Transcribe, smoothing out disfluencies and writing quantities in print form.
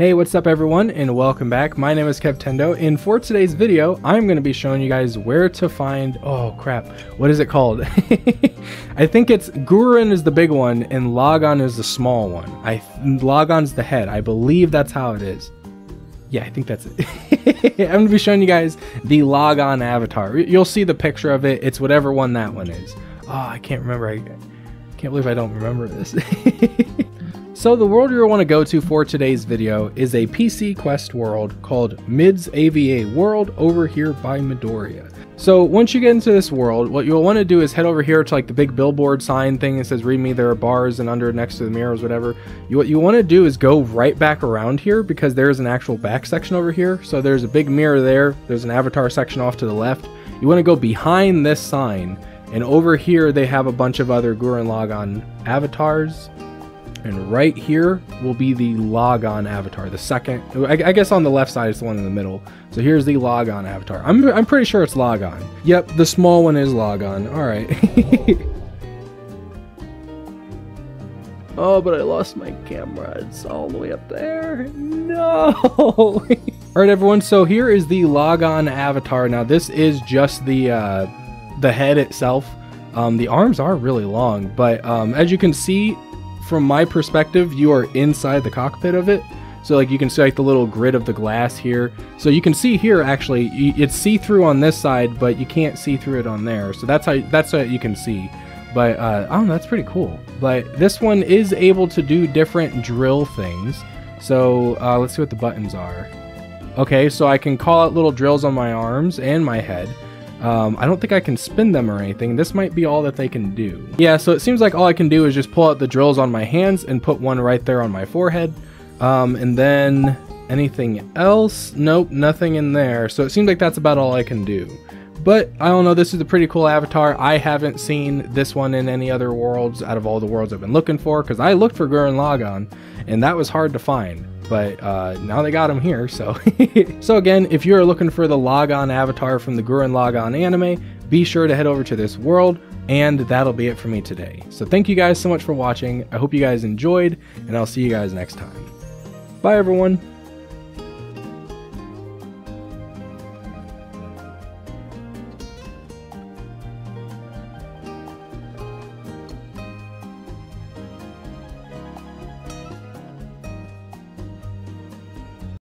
Hey, what's up everyone, and welcome back. My name is Kevtendo, and for today's video, I'm going to be showing you guys where to find, oh crap, what is it called? I think it's Gurren is the big one, and Lagann is the small one. Lagann's the head, I believe that's how it is. Yeah, I think that's it. I'm going to be showing you guys the Logon avatar. You'll see the picture of it, it's whatever one that one is. Oh, I can't remember, I can't believe I don't remember this. So the world you'll want to go to for today's video is a PC quest world called Mids AVA World over here by Midoriya. So once you get into this world, what you'll want to do is head over here to like the big billboard sign thing that says read me, there are bars, and under next to the mirrors, whatever. What you want to do is go right back around here because there is an actual back section over here. So there's a big mirror there, there's an avatar section off to the left. You want to go behind this sign, and over here they have a bunch of other Gurren Lagann avatars. And right here will be the Logon avatar, the second, I guess on the left side is the one in the middle. So here's the Logon avatar. I'm pretty sure it's Logon. Yep, the small one is Logon. All right. Oh, but I lost my camera. It's all the way up there. No. All right, everyone. So here is the Logon avatar. Now this is just the head itself. The arms are really long, but as you can see, from my perspective, you are inside the cockpit of it. So like you can see like the little grid of the glass here. So you can see here actually, it's see-through on this side, but you can't see through it on there. So that's how you can see. But I don't know, that's pretty cool. But this one is able to do different drill things. So let's see what the buttons are. Okay, so I can call out little drills on my arms and my head. I don't think I can spin them or anything. This might be all that they can do. Yeah, so it seems like all I can do is just pull out the drills on my hands and put one right there on my forehead. And then anything else? Nope, nothing in there. So it seems like that's about all I can do. But I don't know, this is a pretty cool avatar. I haven't seen this one in any other worlds out of all the worlds I've been looking for, because I looked for Gurren Lagann and that was hard to find. But now they got him here, so. So again, if you're looking for the Logon avatar from the Gurren Lagann anime, be sure to head over to this world, and that'll be it for me today. So thank you guys so much for watching. I hope you guys enjoyed, and I'll see you guys next time. Bye, everyone.